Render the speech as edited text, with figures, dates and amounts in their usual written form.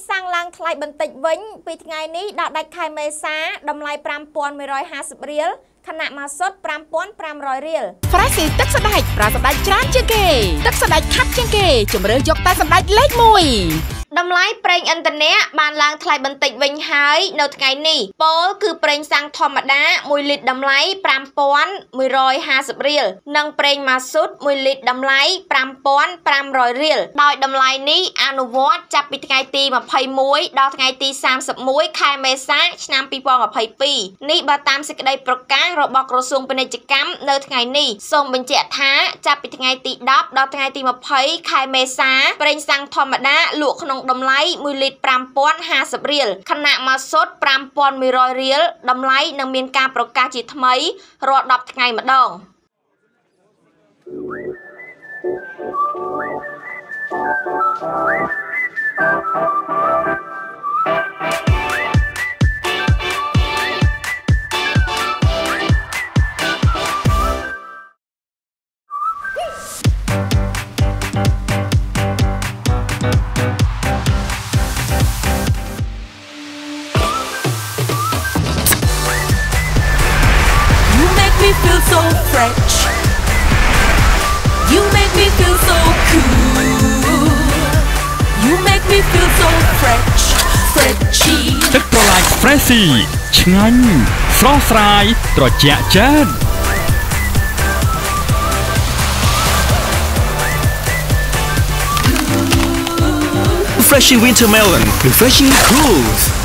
sang lang thlai banticវិញ ពី ថ្ងៃ នេះ ដល់ ដាច់ ខែ មេសា តម្លៃ 5150 រៀល ខណៈ ម៉ាស៊ុត 5500 រៀល ប្រាក់ស៊ី ទឹក សណ្ដែក ប្រាក់ សណ្ដែក ច្រើន ជាង គេ ទឹក សណ្ដែក ខាប់ ជាង គេ ជំរឿន យក តែ សណ្ដែក លេខ 1តម្លៃប្រេងឥន្ធនៈបានឡើងថ្លៃបន្តិចវិញហើយនៅថ្ងៃនេះពោលគឺប្រេងសាំងធម្មតា1លីត្រតម្លៃ 5150 រៀលនិងប្រេងម៉ាស៊ូត1លីត្រតម្លៃ 5500 រៀលដោយតម្លៃនេះអនុវត្តចាប់ពីថ្ងៃទី21ដល់ថ្ងៃទី31ខែមេសាឆ្នាំ2022នេះបើតាមសេចក្តីប្រកាសរបស់ក្រសួងពាណិជ្ជកម្មនៅថ្ងៃនេះសូមបញ្ជាក់ថាចាប់ពីថ្ងៃទី10ដល់ថ្ងៃទី20ខែមេសាប្រេងសាំងធម្មតាលក់ក្នុងតម្លៃ1លីត្រ 5050 រៀលខណៈម៉ាស៊ូត 5100 រៀលតម្លៃនឹងមានការប្រកាសជាថ្មីរាល់10ថ្ងៃម្ដងFreshie ឆ្ងាញ់ស្រស់ស្រាយត្រជាក់ចិត្តFreshie Winter Melon Refreshing Cruise